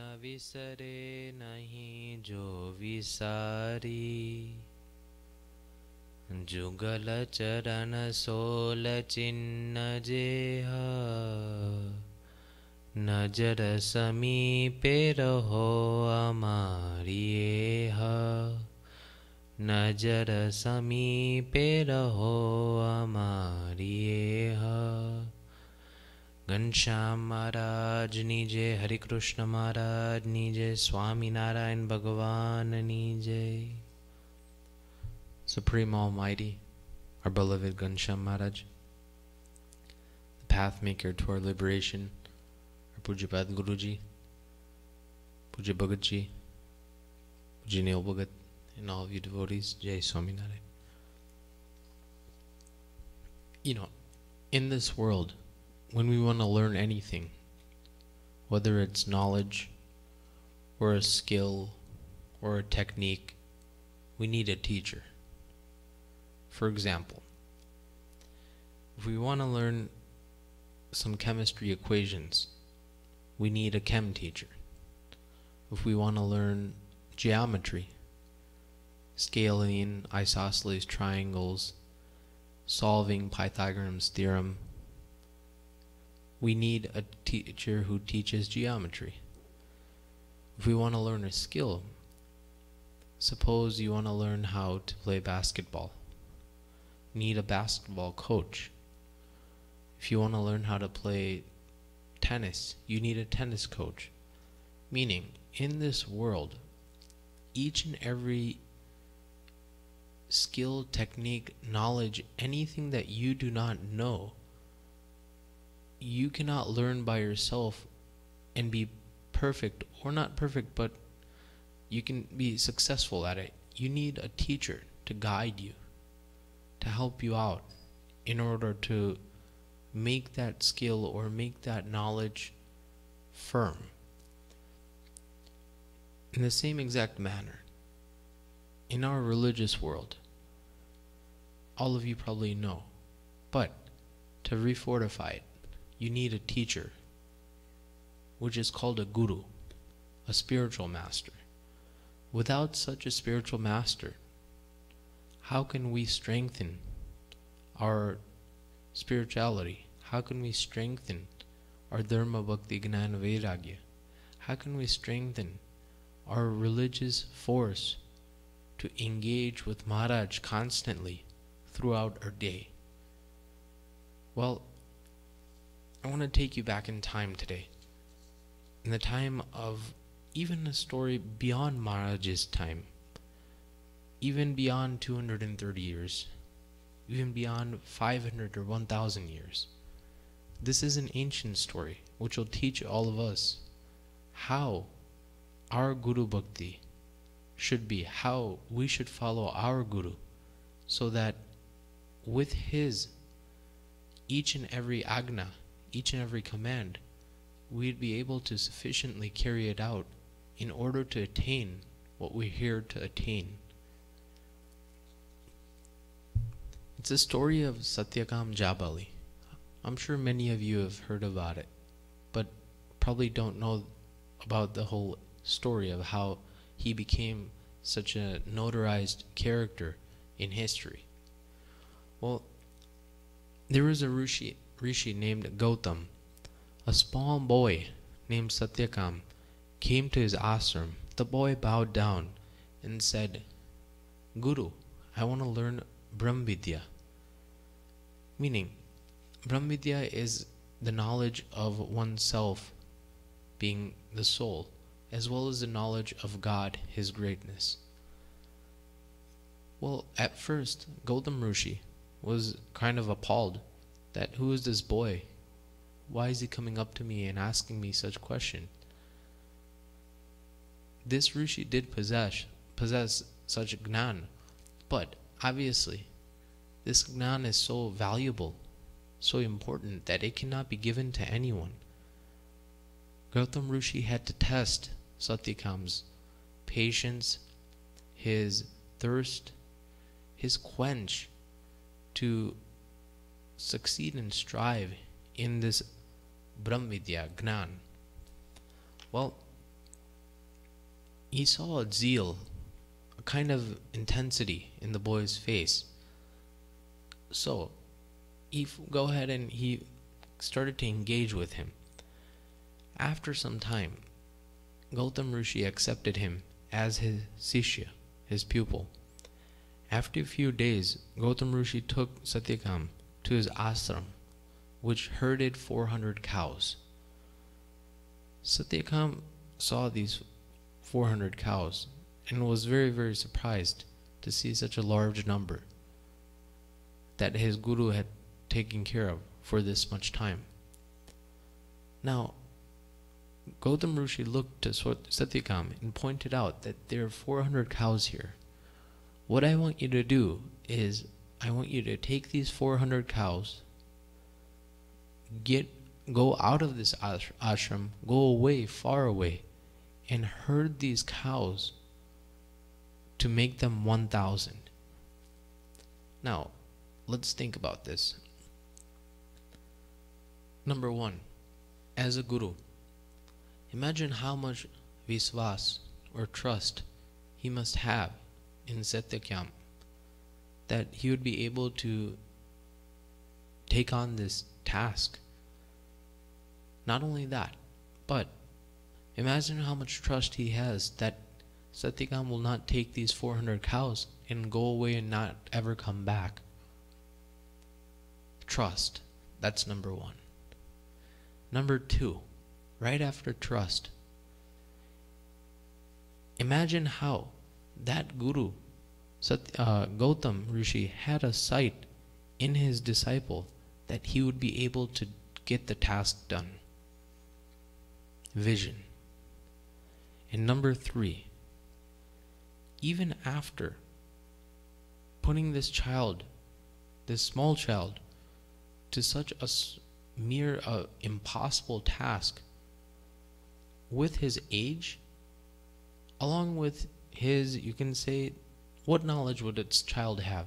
न विसरे नहीं जो विसारी, जुगल चरण सोल चिन्ह जेहा, नजर समीपे रहो अमारिये हा, नजर समीपे रहो अमारिये हा। घनश्याम महाराज नीजे, हरिकृष्ण महाराज नीजे, स्वामीनारायण भगवान नीजे। Supreme Almighty, our beloved Ghanshyam Maharaj, the path maker to our liberation, our Pujapad Guruji, Puja Bhagat Ji, Puja Neel Bhagat, and all of you devotees, Jai Swaminarayan. You know, in this world, when we want to learn anything, whether it's knowledge or a skill or a technique, we need a teacher. For example, if we want to learn some chemistry equations, we need a chem teacher. If we want to learn geometry, scaling isosceles triangles, solving Pythagorean's theorem, we need a teacher who teaches geometry. If we want to learn a skill, suppose you want to learn how to play basketball, need a basketball coach. If you want to learn how to play tennis, you need a tennis coach. Meaning, in this world, each and every skill, technique, knowledge, anything that you do not know, you cannot learn by yourself and be perfect, or not perfect, but you can be successful at it. You need a teacher to guide you, to help you out in order to make that skill or make that knowledge firm. In the same exact manner, in our religious world, all of you probably know, but to refortify it, you need a teacher, which is called a guru, a spiritual master. Without such a spiritual master, how can we strengthen our spirituality? How can we strengthen our dharma, bhakti, jnana, vairagya? How can we strengthen our religious force to engage with Maharaj constantly throughout our day? Well, I want to take you back in time today, in the time of even a story beyond Maharaj's time, even beyond 230 years, even beyond 500 or 1,000 years. This is an ancient story which will teach all of us how our Guru Bhakti should be, how we should follow our Guru, so that with his each and every agna, each and every command, we'd be able to sufficiently carry it out in order to attain what we're here to attain. It's a story of Satyakam Jabali. I'm sure many of you have heard about it, but probably don't know about the whole story of how he became such a notarized character in history. Well, there was a rishi named Gautam. A small boy named Satyakam came to his ashram. The boy bowed down and said, "Guru, I want to learn Brahmvidya." Meaning, Brahmvidya is the knowledge of oneself, being the soul, as well as the knowledge of God, his greatness. Well, at first, Gautam Rishi was kind of appalled that, who is this boy? Why is he coming up to me and asking me such question? This Rishi did possess such Gnan, but obviously this Gnan is so valuable, so important, that it cannot be given to anyone. Gautam Rishi had to test Satyakam's patience, his thirst, his quench to succeed and strive in this Brahmvidya, Gnan. Well, he saw a zeal, a kind of intensity in the boy's face. So he go ahead and he started to engage with him. After some time, Gautam Rishi accepted him as his Sishya, his pupil. After a few days, Gautam Rishi took Satyakam to his ashram, which herded 400 cows. Satyakam saw these 400 cows and was very, very surprised to see such a large number that his guru had taken care of for this much time. Now, Gautam Rishi looked to Satyakam and pointed out that there are 400 cows here. What I want you to do is, I want you to take these 400 cows, go out of this ashram, go away, far away, and herd these cows to make them 1,000. Now, let's think about this. Number one, as a guru, imagine how much viswas or trust he must have in Satyakam that he would be able to take on this task. Not only that, but imagine how much trust he has that Satyakam will not take these 400 cows and go away and not ever come back. Trust, that's number one. Number two, right after trust, imagine how that guru, Gautam Rishi, had a sight in his disciple that he would be able to get the task done. Vision. And number three, even after putting this child, this small child, to such a mere impossible task, with his age, along with his, you can say, what knowledge would its child have?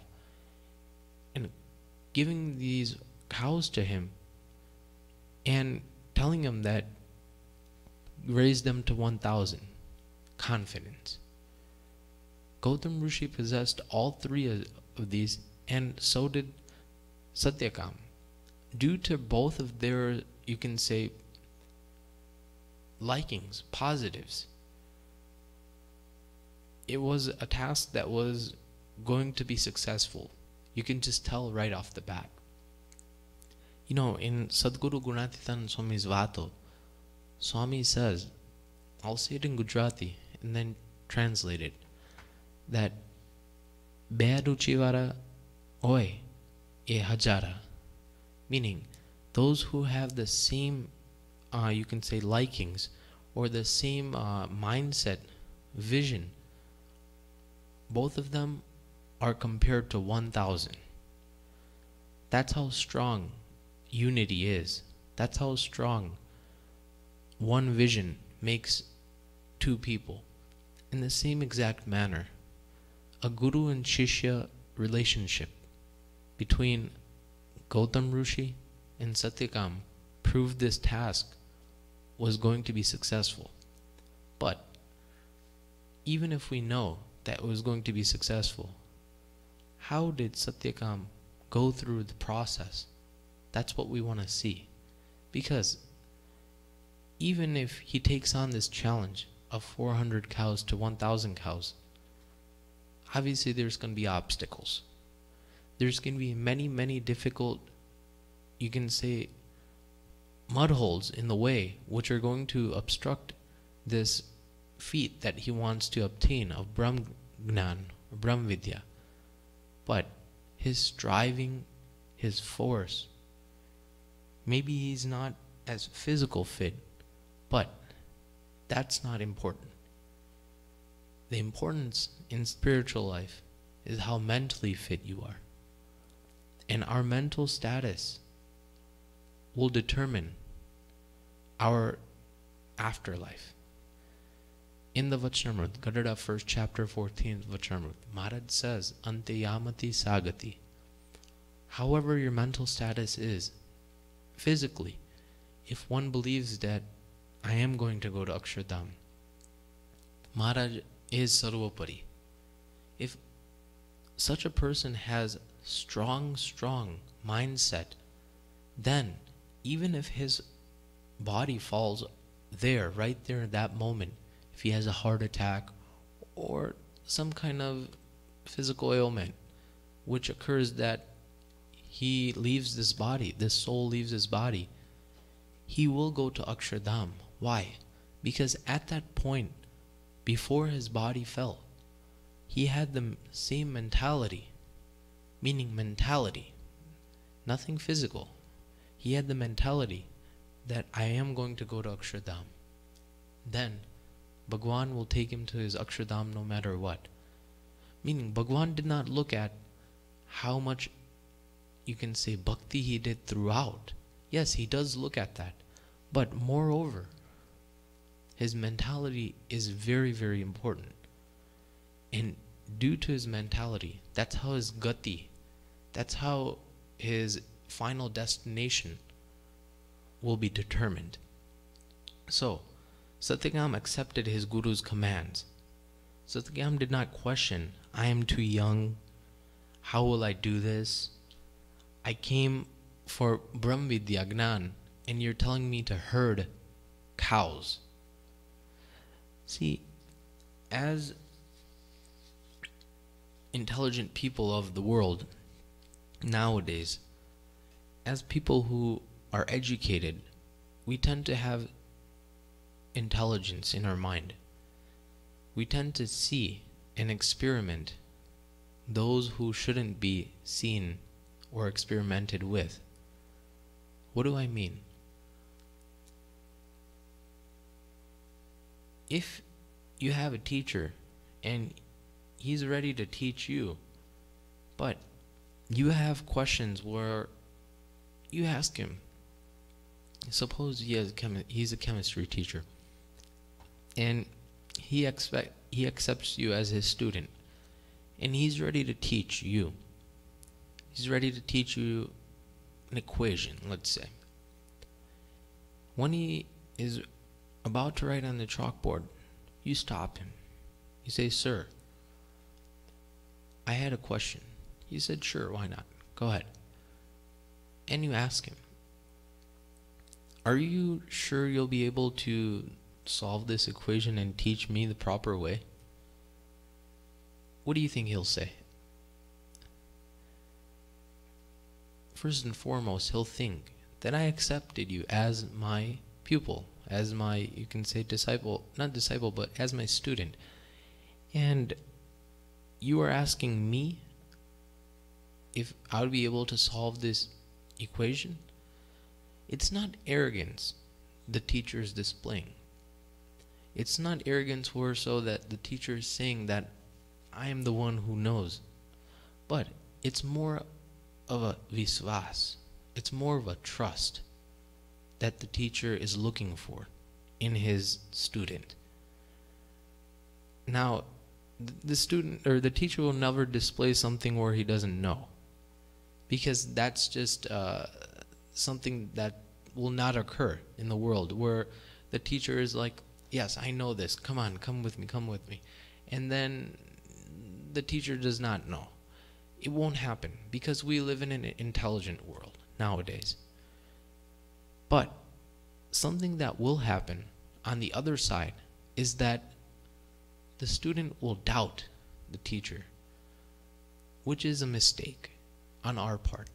And giving these cows to him and telling him that, raise them to 1,000. Confidence. Gautam Rishi possessed all three of these, and so did Satyakam. Due to both of their, you can say, likings, positives, it was a task that was going to be successful. You can just tell right off the bat. You know, in Sadguru Gunatitgnan Swami's Vato, Swami says, I'll say it in Gujarati and then translate it, that Be Ruchivara Oy E Hajara, meaning those who have the same, you can say, likings or the same mindset, vision, both of them are compared to 1,000. That's how strong unity is. That's how strong one vision makes two people. In the same exact manner, a guru and shishya relationship between Gautam Rishi and Satyakam proved this task was going to be successful. But even if we know that it was going to be successful, how did Satyakam go through the process? That's what we want to see. Because even if he takes on this challenge of 400 cows to 1,000 cows, obviously there's going to be obstacles. There's going to be many, many difficult, you can say, mud holes in the way which are going to obstruct this feat that he wants to obtain of Brahmgnan, Brahmvidya. But his striving, his force, maybe he's not as physical fit, but that's not important. The importance in spiritual life is how mentally fit you are. And our mental status will determine our afterlife. In the Vachanamrut, Gadara 1st chapter 14th Vachanamrut, Maharaj says, Anteyamati Sagati. However your mental status is, physically, if one believes that I am going to go to Akshardham, Maharaj is Sarvopari. If such a person has strong mindset, then even if his body falls there, right there in that moment, if he has a heart attack or some kind of physical ailment which occurs that he leaves this body, this soul leaves his body, he will go to Akshardham. Why? Because at that point, before his body fell, he had the same mentality, meaning mentality, nothing physical. He had the mentality that I am going to go to Akshardham. Then Bhagwan will take him to his Akshardham no matter what. Meaning Bhagwan did not look at how much, you can say, bhakti he did throughout. Yes, he does look at that. But moreover, his mentality is very important. And due to his mentality, that's how his gati, that's how his final destination will be determined. So, Satyakam accepted his guru's commands. Satyakam did not question, I am too young, how will I do this? I came for Brahmvidya Gnan, and you're telling me to herd cows. See, as intelligent people of the world nowadays, as people who are educated, we tend to have intelligence in our mind. We tend to see and experiment those who shouldn't be seen or experimented with. What do I mean? If you have a teacher and he's ready to teach you, but you have questions where you ask him, suppose he's a chemistry teacher and he accepts you as his student and he's ready to teach you. He's ready to teach you an equation, let's say. When he is about to write on the chalkboard, you stop him. You say, sir, I had a question. He said, sure, why not? Go ahead. And you ask him, are you sure you'll be able to solve this equation and teach me the proper way? What do you think he'll say? First and foremost, he'll think that I accepted you as my pupil, as my, you can say, disciple, not disciple, but as my student. And you are asking me if I would be able to solve this equation? It's not arrogance the teacher is displaying. It's not arrogance where so that the teacher is saying that I am the one who knows. But it's more of a visvas. It's more of a trust that the teacher is looking for in his student. Now, the student or the teacher will never display something where he doesn't know, because that's just something that will not occur in the world, where the teacher is like, yes, I know this, come on, come with me, and then the teacher does not know. It won't happen, because we live in an intelligent world nowadays. But something that will happen on the other side is that the student will doubt the teacher, which is a mistake on our part.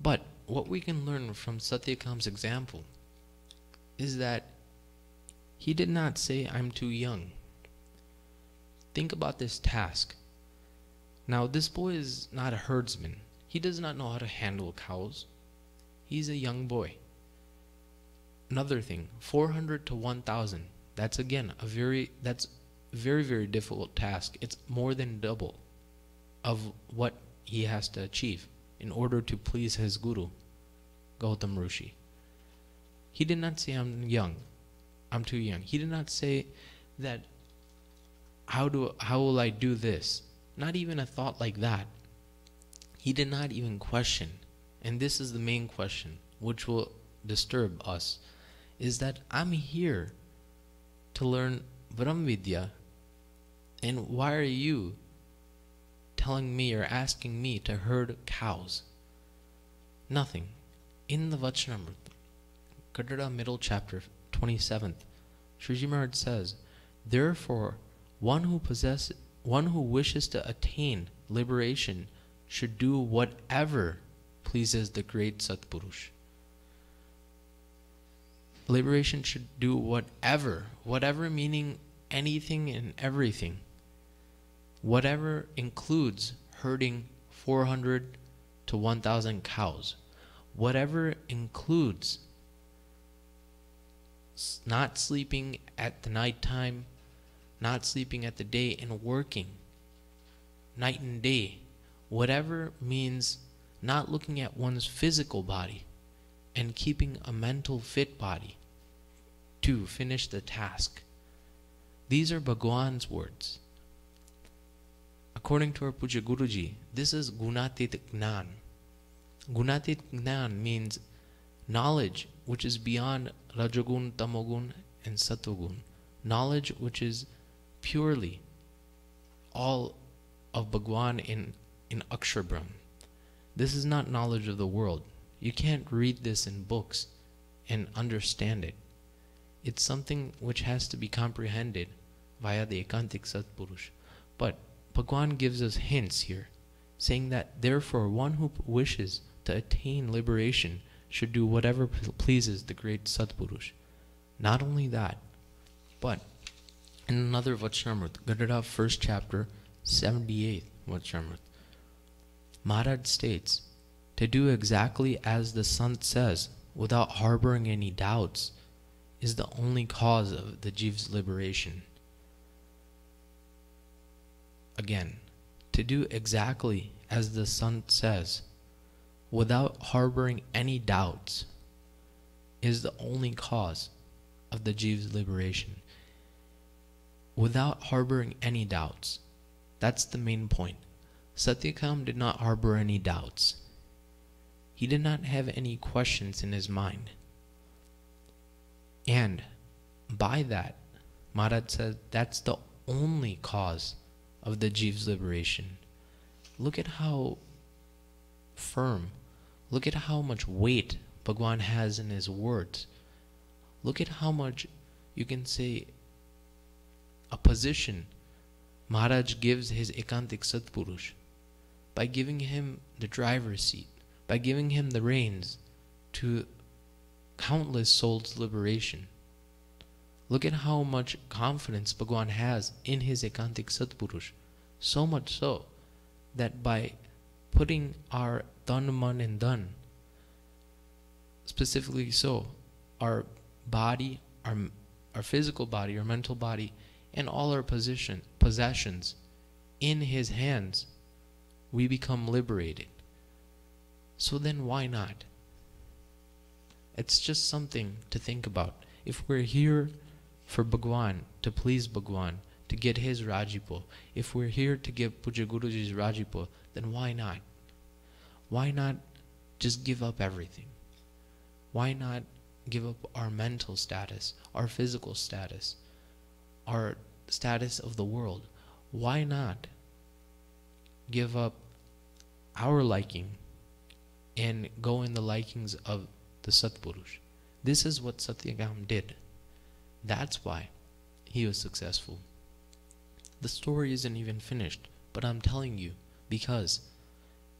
But what we can learn from Satyakam's example is that he did not say, I'm too young. Think about this task. Now, this boy is not a herdsman. He does not know how to handle cows. He's a young boy. Another thing, 400 to 1,000. That's again a very difficult task. It's more than double of what he has to achieve in order to please his guru, Gautam Rishi. He did not say, I'm too young. He did not say that how will I do this? Not even a thought like that. He did not even question, and this is the main question which will disturb us, is that I'm here to learn Brahmvidya, and why are you telling me or asking me to herd cows? Nothing. In the Vachanamrut, Kadada middle chapter 27th, Sriji Maharaj says, therefore, one who wishes to attain liberation should do whatever pleases the great Satpurush. Liberation should do whatever, whatever meaning anything and everything. Whatever includes herding 400 to 1,000 cows. Whatever includes not sleeping at the nighttime, not sleeping at the day, and working night and day. Whatever means not looking at one's physical body and keeping a mental fit body to finish the task. These are Bhagwan's words. According to our Puja Guruji, this is Gunatitgnan. Gunatitgnan means knowledge which is beyond Rajagun, Tamogun, and Satogun. Knowledge which is purely all of Bhagwan in Akshardham. This is not knowledge of the world. You can't read this in books and understand it. It's something which has to be comprehended via the Ekantik Satpurush. But Bhagwan gives us hints here, saying that therefore one who wishes to attain liberation should do whatever pleases the great Satpurush. Not only that, but in another Vachanamrut, Gadara 1st chapter, 78th Vachanamrut, Maharaj states, to do exactly as the Sant says, without harboring any doubts, is the only cause of the Jeev's liberation. Again, to do exactly as the Sant says, without harboring any doubts, is the only cause of the Jeev's liberation. Without harboring any doubts. That's the main point. Satyakam did not harbor any doubts. He did not have any questions in his mind. And by that, Maharaj said, that's the only cause of the Jeev's liberation. Look at how firm, look at how much weight Bhagwan has in his words. Look at how much, you can say, a position Maharaj gives his Ekantik Satpurush by giving him the driver's seat, by giving him the reins to countless souls' liberation. Look at how much confidence Bhagwan has in his Ekantik Satpurush, so much so that by putting our Tan, Man, and Dhan, specifically so, our body, our physical body, our mental body, and all our possessions in his hands, we become liberated. So then why not? It's just something to think about. If we're here for Bhagwan, to please Bhagwan, to get his Rajipo, if we're here to give Puja Guruji's Rajipo, then why not? Why not just give up everything? Why not give up our mental status, our physical status, our status of the world? Why not give up our liking and go in the likings of the Satpurush? This is what Satyakam did. That's why he was successful. The story isn't even finished, but I'm telling you, because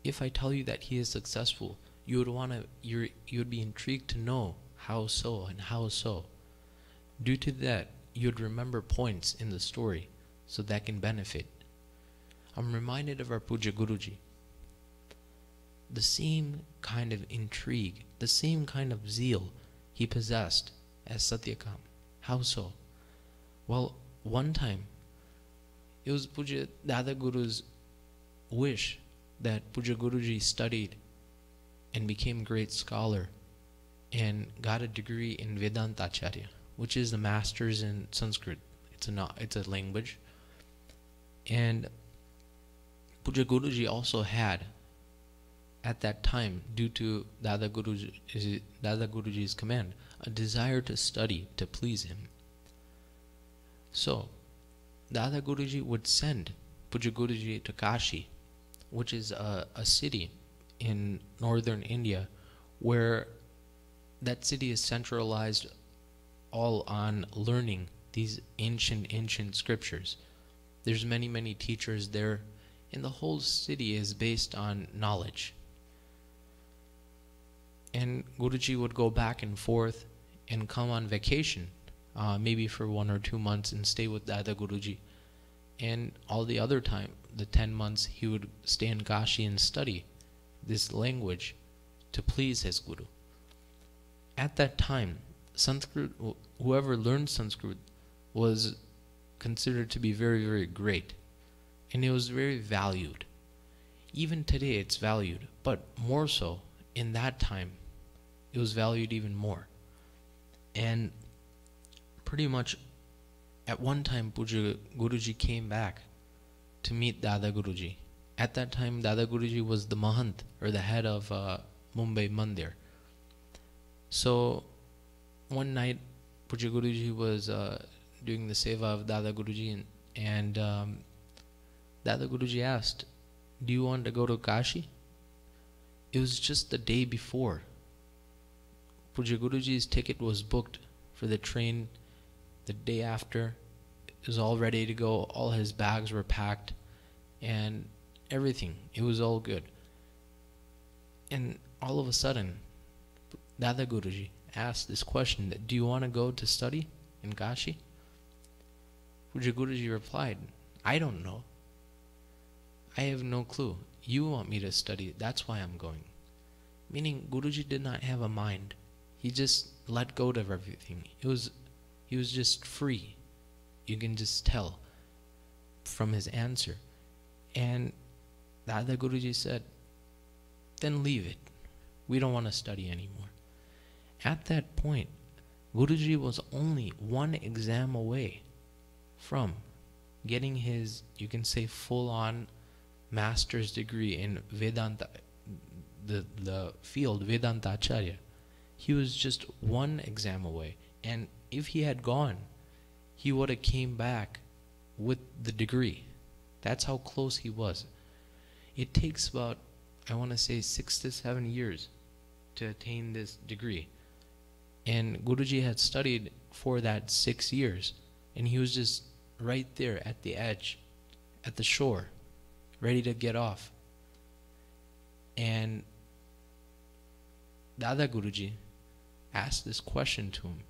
if I tell you that he is successful, you would you'd be intrigued to know how so and how so. Due to that, you'd remember points in the story so that can benefit. I'm reminded of our Puja Guruji. The same kind of intrigue, the same kind of zeal he possessed as Satyakam. How so? Well, one time, it was Puja Dada Guru's wish that Puja Guruji studied and became a great scholar and got a degree in Vedanta Acharya, which is the master's in Sanskrit. It's a language. And Puja Guruji also had, at that time, due to Dada Guruji's command, a desire to study to please him. So Dada Guruji would send Puja Guruji to Kashi, which is a city in northern India, where that city is centralized all on learning these ancient scriptures. There's many teachers there, and the whole city is based on knowledge. And Guruji would go back and forth and come on vacation, maybe for 1 or 2 months, and stay with Dada Guruji. And all the other time, the 10 months, he would stay in Kashi and study this language to please his Guru. At that time, Sanskrit, whoever learned Sanskrit was considered to be very great, and it was very valued. Even today it's valued, but more so in that time it was valued even more. And pretty much at one time Puja Guruji came back to meet Dada Guruji. At that time Dada Guruji was the Mahant, or the head of Mumbai Mandir. So one night Puja Guruji was doing the seva of Dada Guruji, and Dada Guruji asked, "Do you want to go to Kashi?" It was just the day before. Puja Guruji's ticket was booked for the train the day after. It was all ready to go, all his bags were packed and everything. It was all good. And all of a sudden Dada Guruji asked this question, that, "Do you want to go to study in Kashi?" Puja Guruji replied, "I don't know. I have no clue. You want me to study, that's why I'm going." Meaning Guruji did not have a mind. He just let go of everything. He was just free. You can just tell from his answer. And the other Guruji said, "Then leave it. We don't want to study anymore." At that point, Guruji was only one exam away from getting his, you can say, full-on master's degree in Vedanta, the field Vedanta Acharya. He was just one exam away, and if he had gone, he would have came back with the degree. That's how close he was. It takes about, I want to say, 6 to 7 years to attain this degree, and Guruji had studied for that 6 years, and he was just right there at the edge, at the shore, ready to get off. And Dada Guruji asked this question to him,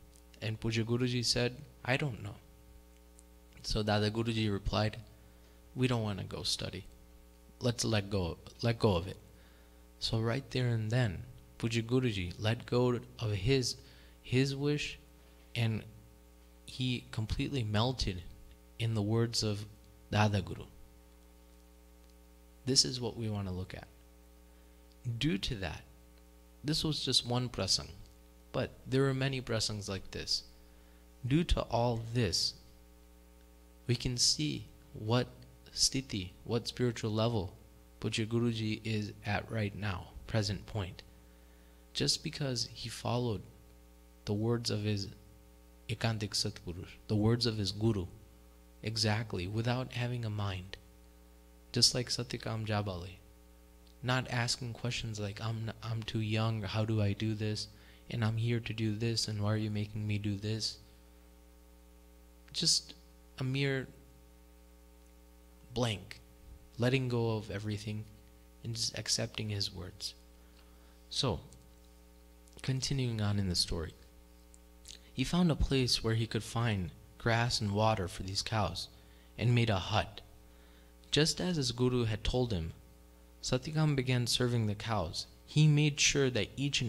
and Puja Guruji said, "I don't know." So Dada Guruji replied, "We don't want to go study. Let's let go of it." So right there and then, Puja Guruji let go of his wish, and he completely melted in the words of Dada Guru. This is what we want to look at. Due to that, this was just one prasang, but there are many prasangs like this. Due to all this, we can see what sthiti, what spiritual level Puja Guruji is at right now, present point. Just because he followed the words of his Ekantik Satpurus, the words of his Guru, exactly, without having a mind. Just like Satyakam Jabali, not asking questions like, I'm too young, how do I do this, and I'm here to do this, and why are you making me do this? Just a mere blank, letting go of everything and just accepting his words. So, continuing on in the story, he found a place where he could find grass and water for these cows, and made a hut. Just as his Guru had told him, Satyakam began serving the cows. He made sure that each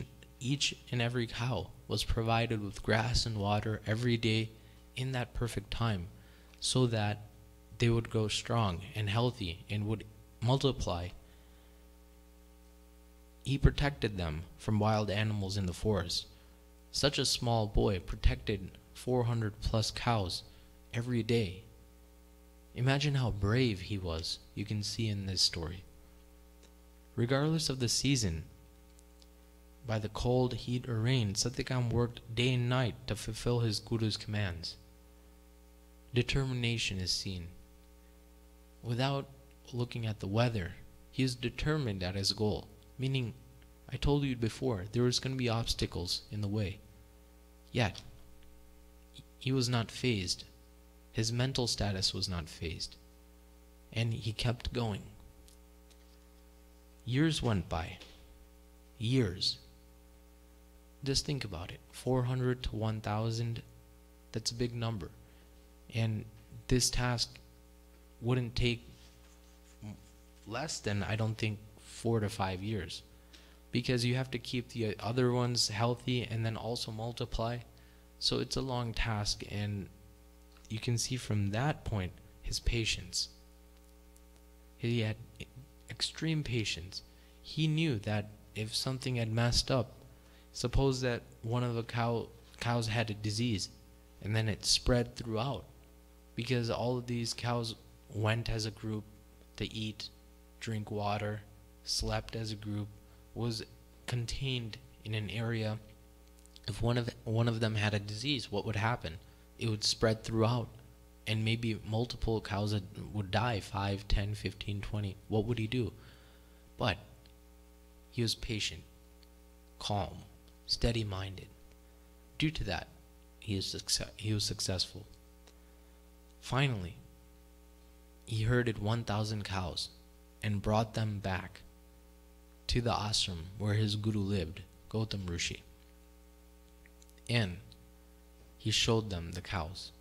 and every cow was provided with grass and water every day in that perfect time, so that they would grow strong and healthy and would multiply. He protected them from wild animals in the forest. Such a small boy protected 400 plus cows every day. Imagine how brave he was, you can see in this story. Regardless of the season, by the cold, heat, or rain, Satyakam worked day and night to fulfill his Guru's commands. determination is seen. Without looking at the weather, he is determined at his goal. Meaning, I told you before, there was going to be obstacles in the way. Yet, he was not phased. His mental status was not phased. And he kept going. Years went by. Years. Just think about it. 400 to 1,000, that's a big number. And this task wouldn't take less than, I don't think, 4 to 5 years. Because you have to keep the other ones healthy and then also multiply. So it's a long task, and you can see from that point his patience. He had extreme patience. He knew that if something had messed up, suppose that one of the cows had a disease and then it spread throughout, because all of these cows went as a group to eat, drink water, slept as a group, was contained in an area. If one of them had a disease, what would happen? It would spread throughout, and maybe multiple cows would die, 5, 10, 15, 20. What would he do? But he was patient, calm, steady-minded. Due to that, he was successful. Finally, he herded 1,000 cows and brought them back to the ashram where his guru lived, Gautam Rishi. And he showed them the cows.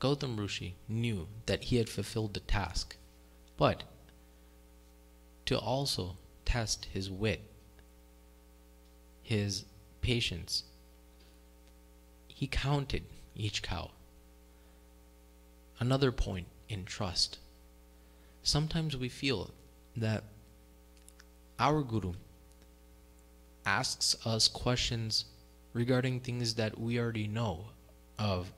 Gautam Rishi knew that he had fulfilled the task, but to also test his wit, his patience, he counted each cow. Another point in trust. Sometimes we feel that our guru asks us questions regarding things that we already know of,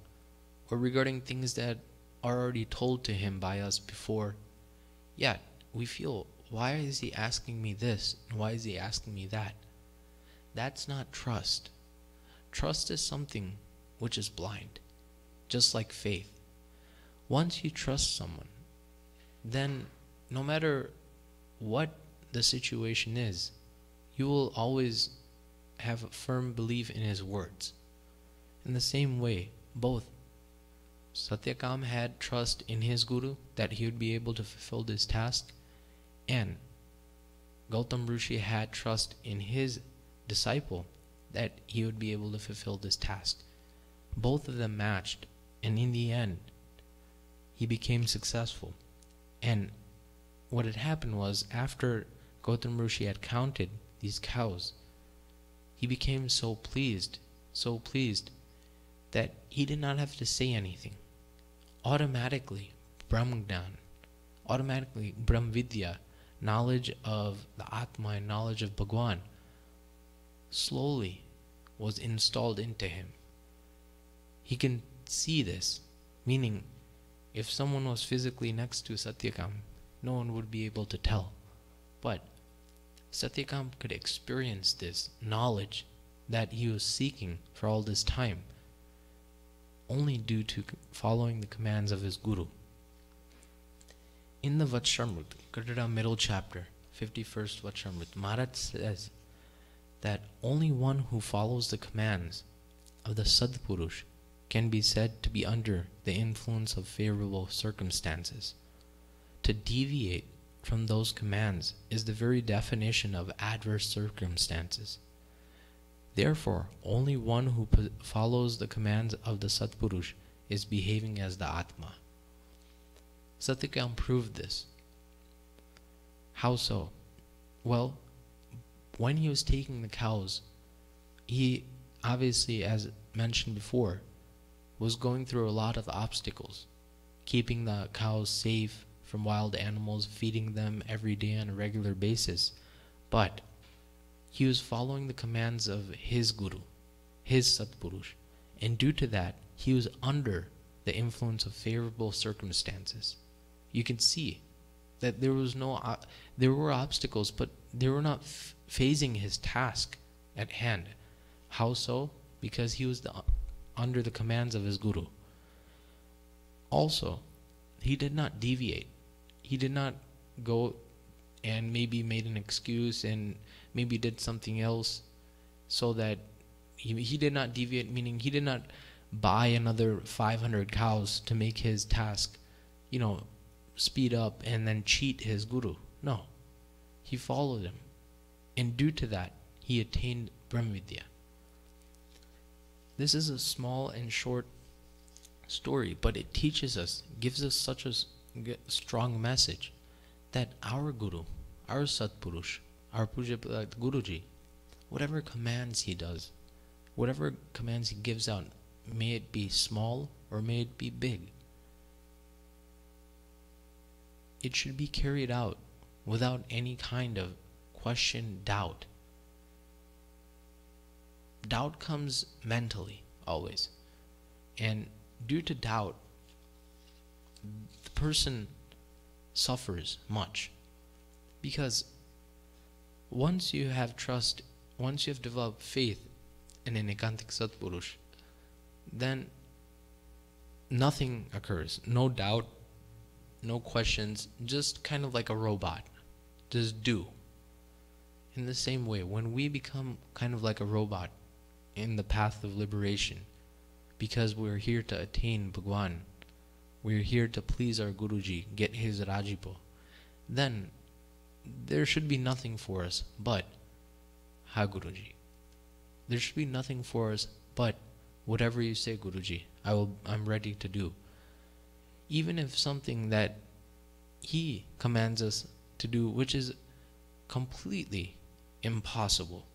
or regarding things that are already told to him by us before. Yet we feel, why is he asking me this? Why is he asking me that? That's not trust. Trust is something which is blind, just like faith. Once you trust someone, then no matter what the situation is, you will always have a firm belief in his words. In the same way, both Satyakam had trust in his guru that he would be able to fulfill this task, and Gautam Rishi had trust in his disciple that he would be able to fulfill this task. Both of them matched, and in the end he became successful. And what had happened was, after Gautam Rishi had counted these cows, he became so pleased, that he did not have to say anything. Automatically, Brahmvidya, knowledge of the Atma and knowledge of Bhagwan, slowly was installed into him. He can see this, meaning if someone was physically next to Satyakam, no one would be able to tell. But Satyakam could experience this knowledge that he was seeking for all this time, only due to following the commands of his guru. In the Vachanamrut, Katara middle chapter, 51st Vachanamrut, Maharaj says that only one who follows the commands of the Sadpurush can be said to be under the influence of favorable circumstances. To deviate from those commands is the very definition of adverse circumstances. Therefore, only one who follows the commands of the Satpurush is behaving as the Atma. Satyakam proved this. How so? Well, when he was taking the cows, he obviously, as mentioned before, was going through a lot of obstacles, keeping the cows safe from wild animals, feeding them every day on a regular basis. But he was following the commands of his guru, his Satpurush, and due to that, he was under the influence of favorable circumstances. You can see that there were obstacles, but they were not phasing his task at hand. How so? Because he was under the commands of his guru. also, he did not deviate. He did not go and maybe made an excuse and maybe did something else, so that he did not deviate, meaning he did not buy another 500 cows to make his task, you know, speed up and then cheat his guru. No, he followed him, and due to that he attained Brahmvidya. This is a small and short story, but it teaches us, gives us such a strong message that our guru, our Satpurush, our Pujapata Guruji, whatever commands he does, whatever commands he gives out, may it be small or may it be big, it should be carried out without any kind of question, doubt. Doubt comes mentally always, and due to doubt, the person suffers much, because once you have trust, once you have developed faith in an Ekantik Satpurush, then nothing occurs, no doubt, no questions, just kind of like a robot, just do. In the same way, when we become kind of like a robot in the path of liberation, because we're here to attain Bhagwan, we're here to please our Guruji, get his Rajipo, then there should be nothing for us but Ha Guruji. There should be nothing for us but whatever you say, Guruji, I'm ready to do. Even if something that he commands us to do, which is completely impossible,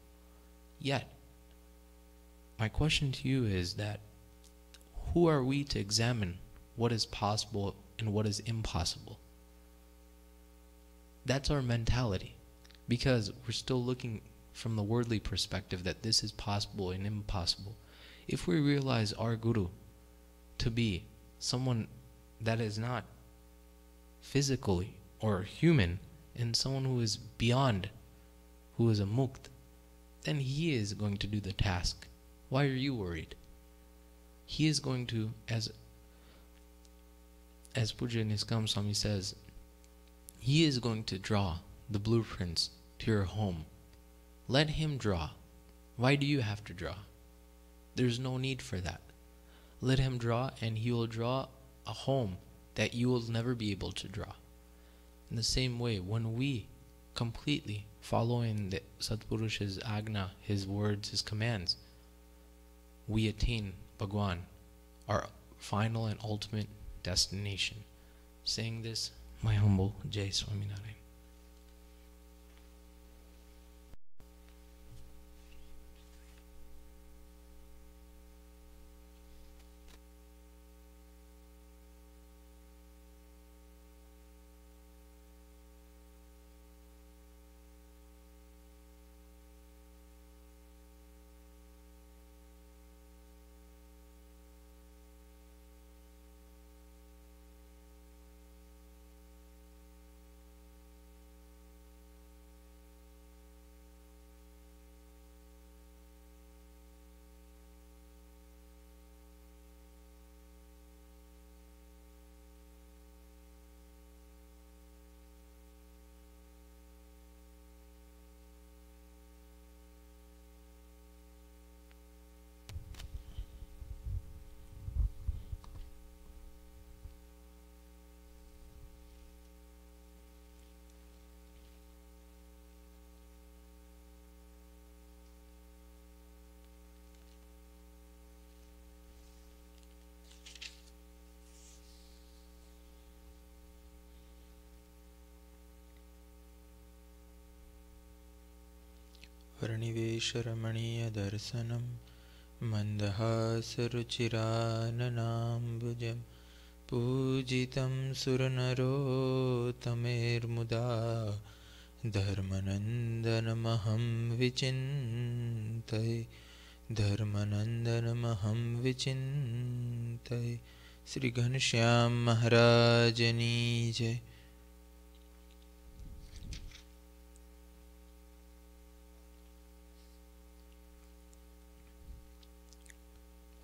yet my question to you is that who are we to examine what is possible and what is impossible? That's our mentality, because we're still looking from the worldly perspective that this is possible and impossible. If we realize our Guru to be someone that is not physically or human, and someone who is beyond, who is a mukt, then he is going to do the task. Why are you worried? He is going to, as Pujya Nishkudanan Swami says, he is going to draw the blueprints to your home. Let him draw. Why do you have to draw? There's no need for that. Let him draw, and he will draw a home that you will never be able to draw. In the same way, when we completely follow in the Satpurush's Agna, his words, his commands, we attain Bhagwan, our final and ultimate destination. Saying this, my humble Jai Swaminarayan. Praniveshramaniya darsanam mandhasaruchirananambujam pujitam suranarotamermuda dharmanandanamaham vichintai Sri Ghanshyam Maharajani Jai.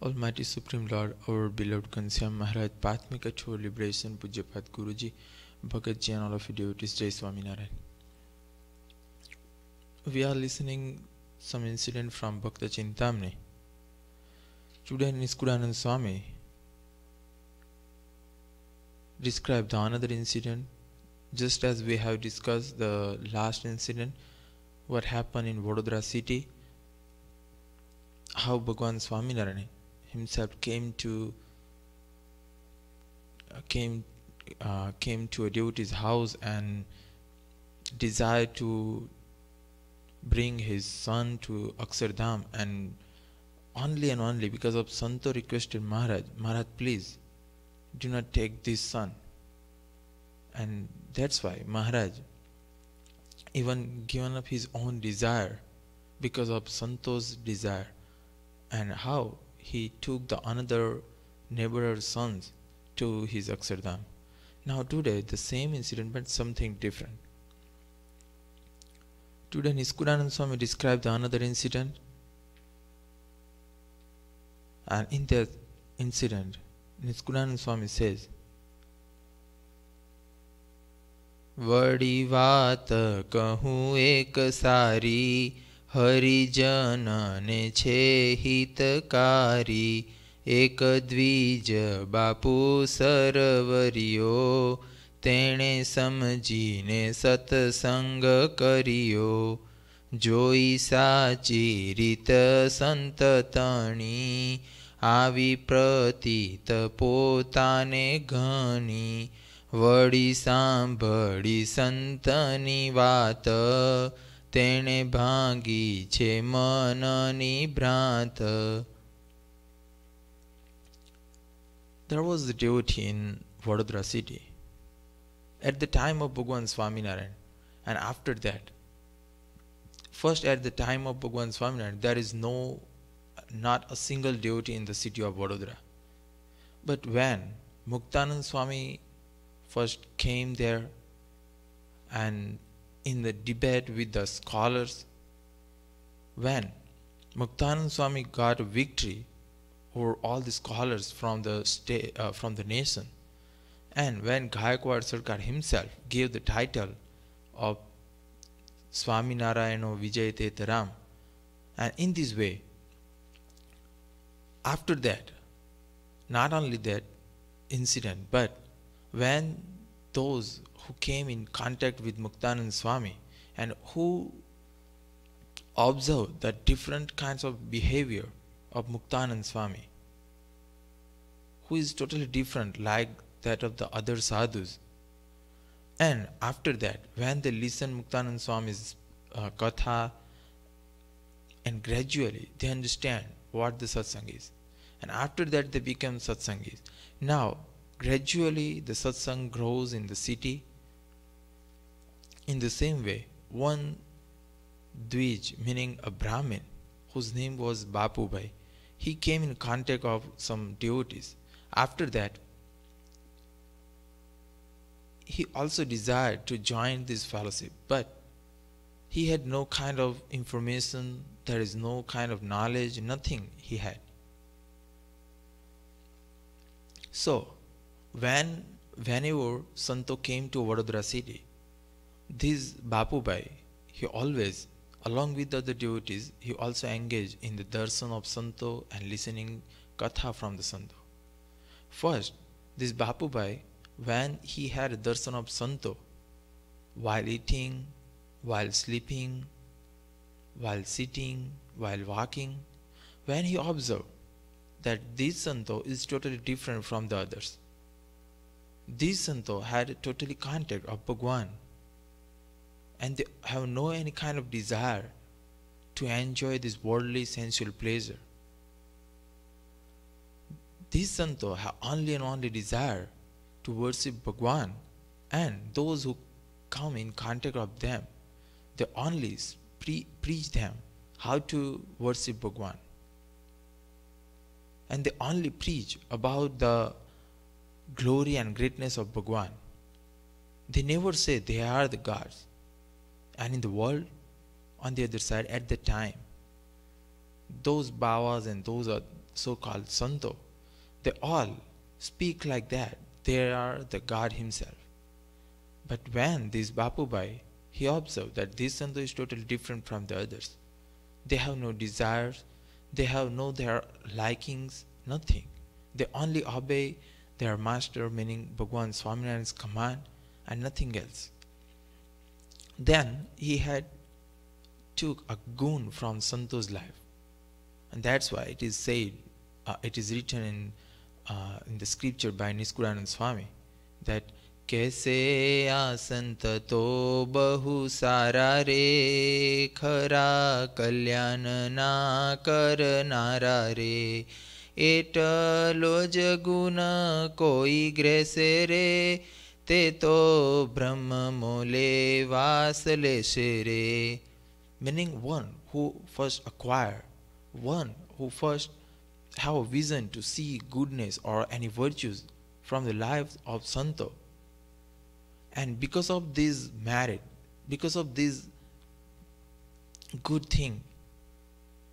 Almighty Supreme Lord, our beloved Ghanshyam Maharaj, path me cut for liberation, Pujyapat Guruji, Bhagat Ji and all of your devotees, Jai Swaminarayan. We are listening some incident from Bhakta Chintamani. Today Nishkudanan Swami described another incident, just as we have discussed the last incident, what happened in Vadodara city, how Bhagwan Swaminarayan himself came to a devotee's house and desired to bring his son to Akshardham, and only because of Santo requested Maharaj, Maharaj, please do not take this son. And that's why Maharaj even given up his own desire because of Santo's desire, and how he took the another neighbor's sons to his Akshardham. Now today the same incident but something different. Today Nishkudanan Swami described another incident, and in that incident Nishkudanan Swami says, Vadi vat kahu ek sari, Harijana ne che hitakari, Ek dvij bapu sarvariyo, Tene samjine satsang kariyo, Joi sachi rita santatani, Avi pratita potane ghani, Vadi sambhadi santani vata, Tene bhangi che manani bhrata. There was a devotee in Vadodara city at the time of Bhagwan Swaminarayan, and after that, first at the time of Bhagwan Swaminarayan, there is not a single devotee in the city of Vadodara. But when Muktanand Swami first came there, and in the debate with the scholars, when Muktanand Swami got a victory over all the scholars from the nation, and when Gayakwar Sarkar himself gave the title of Swaminarayano Vijayate Taram, and in this way, after that, not only that incident, but when those who came in contact with Muktanand Swami and who observed the different kinds of behavior of Muktanand Swami, who is totally different like that of the other sadhus, and after that when they listened Muktanand Swami's katha, and gradually they understand what the satsang is, and after that they become satsangis. Now gradually the satsang grows in the city. In the same way, one dvij, meaning a Brahmin whose name was Bapubhai, he came in contact of some devotees. After that, he also desired to join this fellowship, but he had no kind of information, there is no kind of knowledge, nothing he had. So whenever Santo came to Vadodara city, this Bapubhai, he always, along with the other devotees, he also engaged in the darshan of Santo and listening katha from the Santo. First, this Bapubhai, when he had a darshan of Santo, while eating, while sleeping, while sitting, while walking, when he observed that this Santo is totally different from the others, these Santo had totally contact of Bhagwan, and they have no any kind of desire to enjoy this worldly sensual pleasure. These Santo have only desire to worship Bhagwan, and those who come in contact of them, they only preach them how to worship Bhagwan, and they only preach about the glory and greatness of Bhagwan. They never say they are the gods. And in the world, on the other side, at the time, those Bhavas and those so-called Santo, they all speak like that. They are the God himself. But when this Bapubhai, he observed that this Santo is totally different from the others. They have no desires, they have no their likings, nothing. They only obey their master, meaning Bhagwan Swaminarayan's command and nothing else. Then he had took a gun from Santo's life, and that's why it is said, it is written in the scripture by Nishkudanan Swami that Kaise asanta to bahu sara re khara kalyan na kar nara re eta loj guna koi grese re te to brahma mole vasle shere. Meaning one who first acquire, one who first have a vision to see goodness or any virtues from the lives of Santo. And because of this merit, because of this good thing,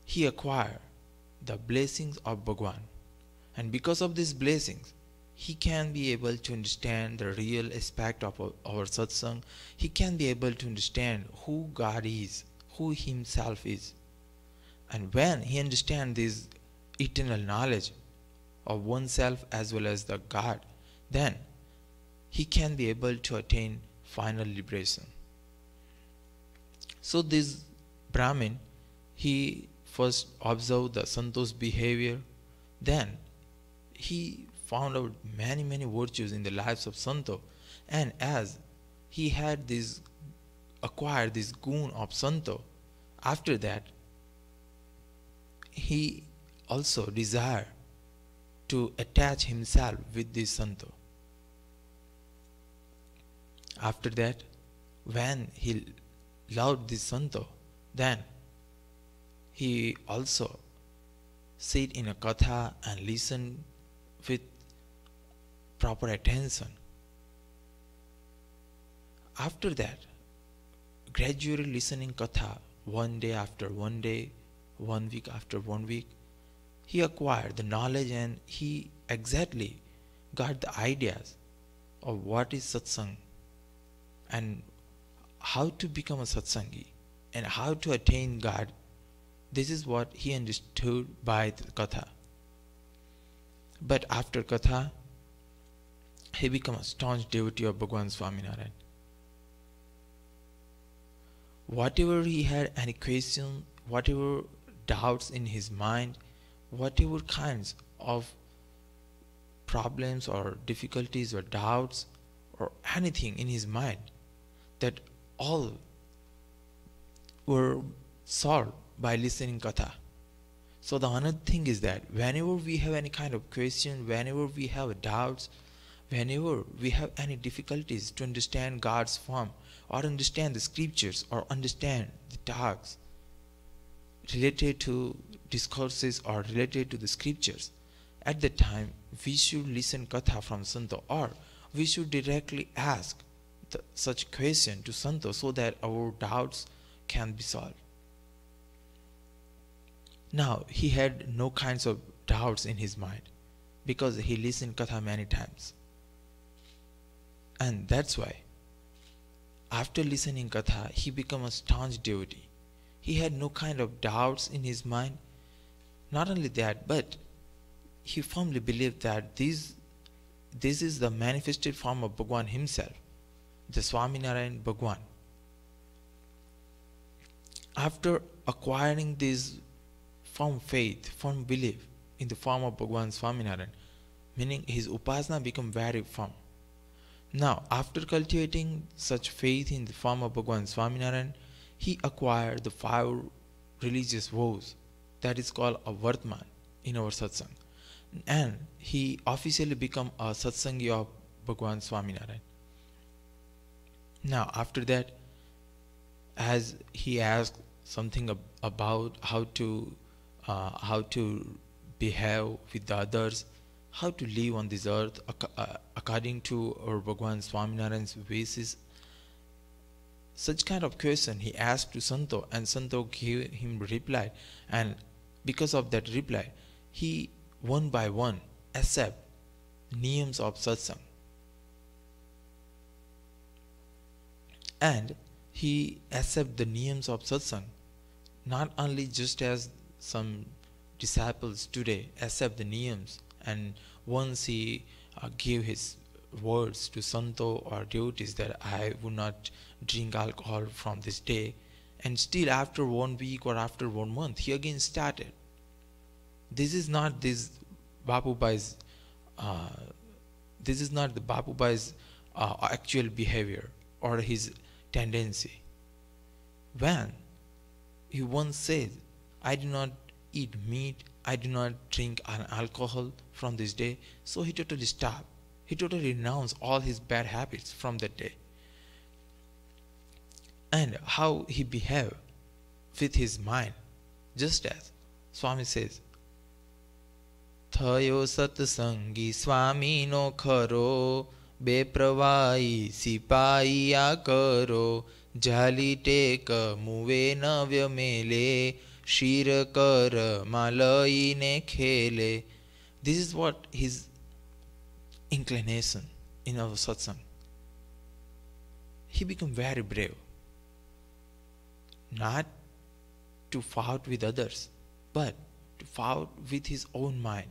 he acquired the blessings of Bhagwan. And because of these blessings, he can be able to understand the real aspect of our satsang. He can be able to understand who God is, who himself is. And when he understands this eternal knowledge of oneself as well as the God, then he can be able to attain final liberation. So this Brahmin, he first observed the Santo's behavior, then he found out many virtues in the lives of Santo, and as he had this, acquired this gun of Santo, after that he also desired to attach himself with this Santo. After that, when he loved this Santo, then he also sit in a katha and listen with proper attention. After that, gradually listening katha, one day after one day, 1 week after 1 week, he acquired the knowledge and he exactly got the ideas of what is satsang, and how to become a satsangi, and how to attain God. This is what he understood by the katha. But after katha, he became a staunch devotee of Bhagwan Swaminarayan. Whatever he had any question, whatever doubts in his mind, whatever kinds of problems or difficulties or doubts or anything in his mind, that all were solved by listening katha. So the another thing is that whenever we have any kind of question, whenever we have doubts, whenever we have any difficulties to understand God's form or understand the scriptures or understand the talks related to discourses or related to the scriptures, at that time we should listen katha from Santo, or we should directly ask such question to Santo so that our doubts can be solved. Now he had no kinds of doubts in his mind because he listened katha many times. And that's why after listening katha he became a staunch devotee. He had no kind of doubts in his mind. Not only that, but he firmly believed that this is the manifested form of Bhagwan himself, the Swaminarayan Bhagwan. After acquiring this firm faith, firm belief in the form of Bhagwan Swaminarayan, meaning his upasana become very firm. Now, after cultivating such faith in the form of Bhagwan Swaminarayan, he acquired the 5 religious vows, that is called a vartman in our satsang, and he officially became a satsangi of Bhagwan Swaminarayan. Now after that, as he asked something about how to behave with the others, how to live on this earth according to our Bhagwan Swaminarayan's wishes, such kind of question he asked to Santo, and Santo gave him reply, and because of that reply he one by one accept niyams of satsang, and he accept the niyams of satsang not only just as some disciples today accept the niyams, and once he gave his words to santo or devotees that I would not drink alcohol from this day, and still after 1 week or after 1 month he again started. This is not this Bapubhai's actual behavior or his tendency. When he once said, I do not eat meat, I do not drink alcohol from this day, so he totally stopped. He totally renounced all his bad habits from that day. And how he behaved with his mind, just as Swami says, Thayo satsangi swami no kharo, bepravai sipaiya karo, jali take muve navya mele, shira kar malai ne khele. This is what his inclination in our satsang. He became very brave, not to fight with others, but to fight with his own mind.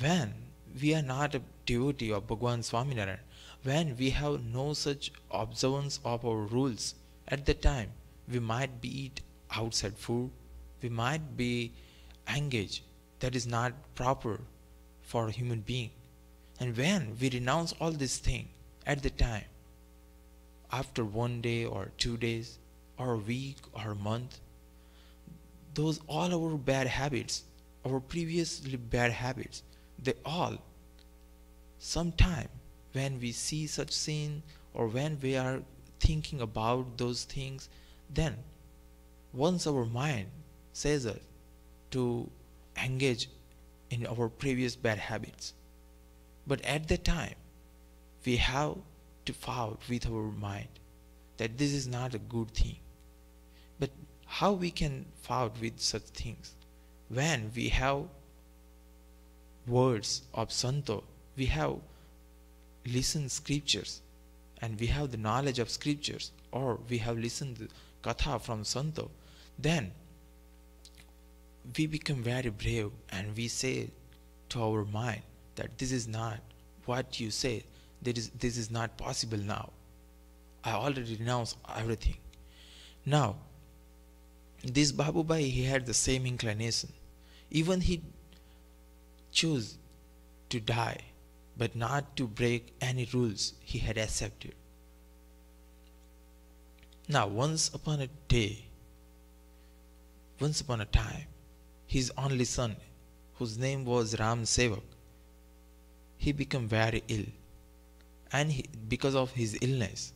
When we are not a devotee of Bhagwan Swaminarayan, when we have no such observance of our rules, at that time we might be eat outside food, we might be engaged that is not proper for a human being. And when we renounce all these things at the time, after 1 day or 2 days or a week or a month, those all our bad habits, our previously bad habits, they all, sometime when we see such sin or when we are thinking about those things, then once our mind says us to engage in our previous bad habits, but at that time, we have to fight with our mind that this is not a good thing. But how we can fight with such things? When we have words of santo, we have listened scriptures, and we have the knowledge of scriptures, or we have listened to katha from santo, then we become very brave and we say to our mind, that this is not what you say, this is not possible now. I already renounced everything. Now, this Bapubhai, he had the same inclination. Even he chose to die, but not to break any rules he had accepted. Now, once upon a time, his only son, whose name was Ramsevak, he became very ill, and because of his illness,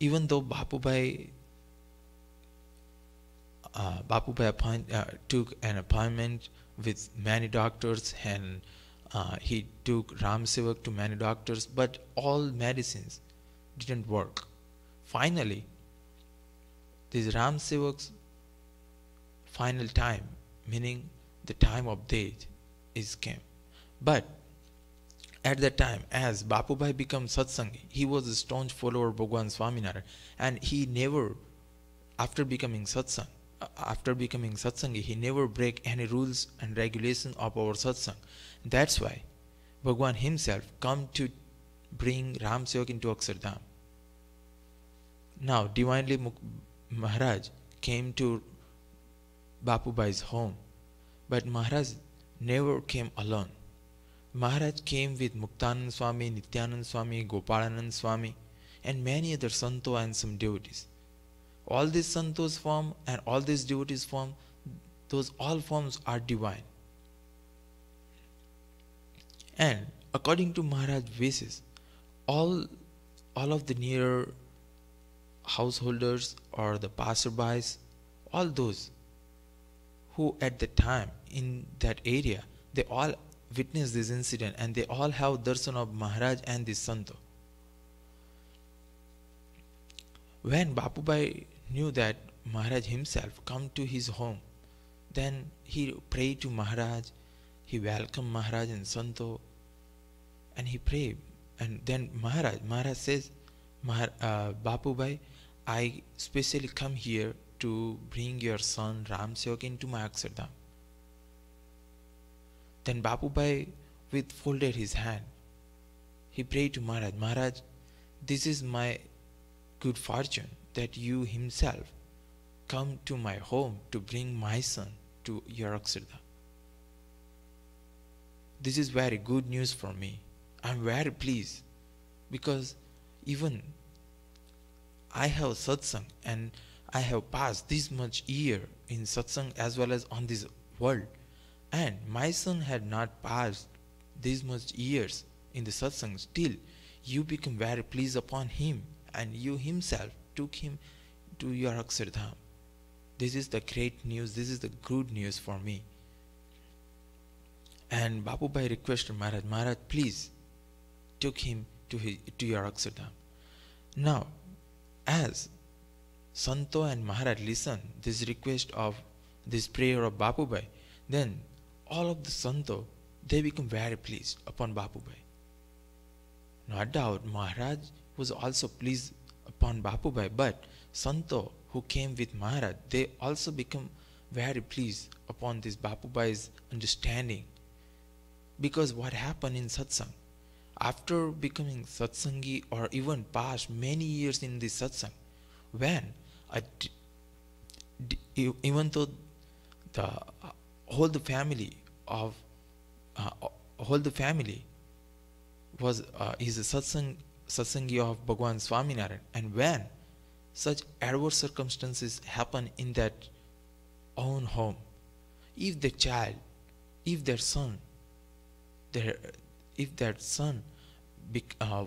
even though Bapubhai took an appointment with many doctors, and he took Ramsevak to many doctors, but all medicines didn't work. Finally, this Ramsevak's final time, meaning the time of death came. But at that time, as Bapubhai became satsangi, he was a staunch follower of Bhagwan Swaminarayan, and he never, after becoming satsangi, he never break any rules and regulations of our satsang. That's why Bhagwan himself come to bring Ramsevak into Akshardham. Now, divinely Maharaj came to Bapubhai's home, but Maharaj never came alone. Maharaj came with Muktanand Swami, Nityanand Swami, Gopalanand Swami, and many other santo and some devotees. All these santos form and all these devotees form, those all forms are divine. And according to Maharaj's wishes, all of the near householders or the passerbys, all those who at the time in that area, they all witnessed this incident and they all have darshan of Maharaj and this santo. When Bapubhai knew that Maharaj himself come to his home. Then he prayed to Maharaj, he welcomed Maharaj and Santo, and he prayed. And then Maharaj says, Bapubhai, I specially come here to bring your son Ramsevak into my Akshardham. Then Bapubhai with folded his hand, he prayed to Maharaj, Maharaj, this is my good fortune that you himself come to my home to bring my son to your Akshardham. This is very good news for me. I am very pleased because even I have satsang and I have passed this much year in satsang as well as on this world, and my son had not passed this much years in the satsang. Still you become very pleased upon him and you himself took him to your Akshardham. This is the great news, this is the good news for me. And Bapubhai requested Maharaj, Maharaj, please took him to your Akshardham. Now as Santo and Maharaj listened this request of this prayer of Bapubhai, then all of the Santo, they become very pleased upon Bapubhai. No doubt Maharaj was also pleased upon Bapubhai, but Santo who came with Maharaj, they also become very pleased upon this Bapubhai's understanding. Because what happened in satsang, after becoming satsangi or even past many years in this satsang, when even though the whole family was is a satsangi of Bhagwan Swaminarayan, and when such adverse circumstances happen in that own home, if the child, if that son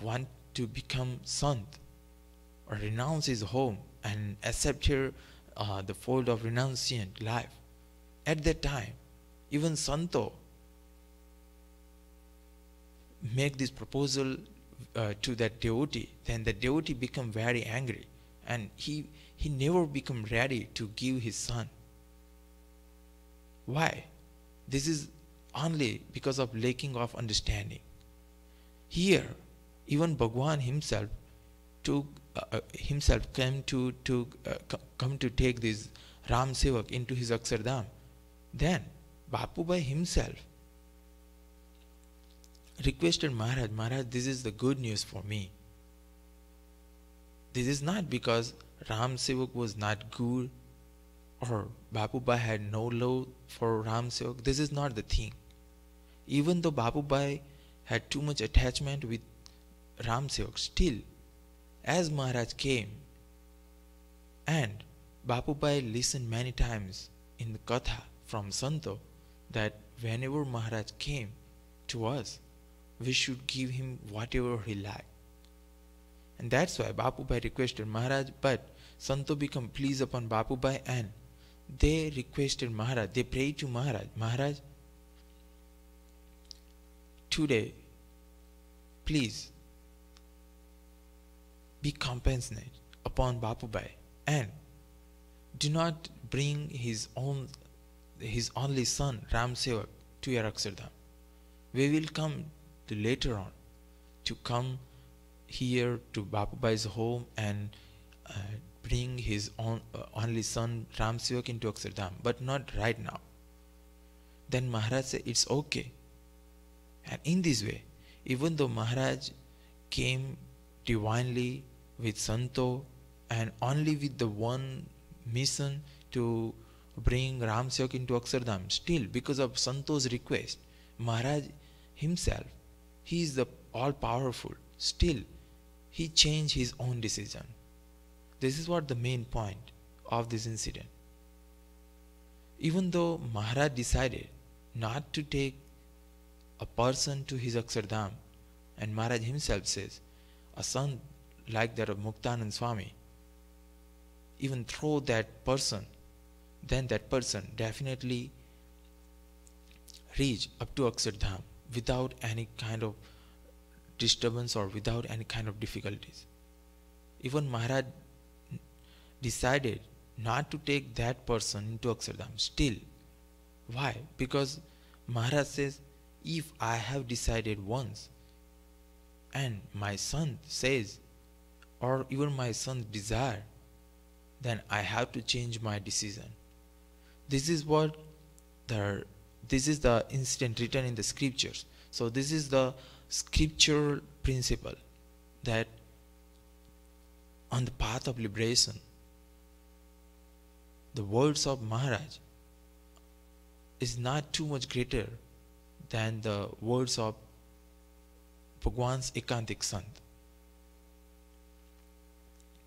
want to become sant or renounce his home and accept here the fold of renunciant life, at that time even Santo make this proposal to that devotee, then the devotee become very angry and he never become ready to give his son. Why? This is only because of lacking of understanding. Here even Bhagwan himself came to take this Ramsevak into his Akshardham. Then Bapubhai himself requested Maharaj, Maharaj, this is the good news for me. This is not because Ramsevak was not good or Bapubhai had no love for Ramsevak. This is not the thing. Even though Bapubhai had too much attachment with Ramsevak, still as Maharaj came and Bapubhai listened many times in the katha from Santo that whenever Maharaj came to us, we should give him whatever he liked. And that's why Bapubhai requested Maharaj, but Santo become pleased upon Bapubhai and they requested Maharaj, they prayed to Maharaj, Maharaj, today please be compassionate upon Bapubhai and do not bring his only son Ramsevak to your Akshardham. We will come to later on to come here to Bapubhai's home and bring his only son Ramsevak into Akshardham, but not right now. Then Maharaj said it's okay. And in this way, even though Maharaj came divinely with Santo and only with the one mission to bring Ramsevak into Akshardham, still because of Santo's request, Maharaj himself, he is the all powerful, still he changed his own decision. This is what the main point of this incident. Even though Maharaj decided not to take a person to his Akshardham, and Maharaj himself says, a son like that of Muktanand Swami, even throw that person, then that person definitely reach up to Akshardham without any kind of disturbance or without any kind of difficulties. Even Maharaj decided not to take that person into Akshardham still. Why? Because Maharaj says, if I have decided once and my son says, or even my son's desire, then I have to change my decision. This is the incident written in the scriptures. So this is the scriptural principle that on the path of liberation, the words of Maharaj is not too much greater than the words of Bhagwan's Ekantik Sant.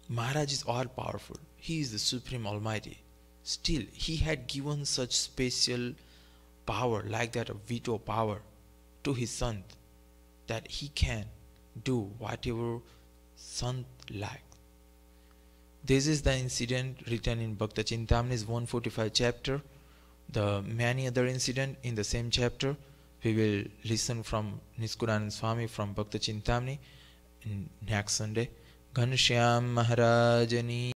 Maharaj is all powerful. He is the Supreme Almighty. Still, he had given such special power, like that of veto power, to his Sant, that he can do whatever Sant likes. This is the incident written in Bhakta Chintamani's 145 chapter. The many other incident in the same chapter we will listen from Nishkudanan Swami from Bhakta Chintamani next Sunday. Ghanshyam Maharajani.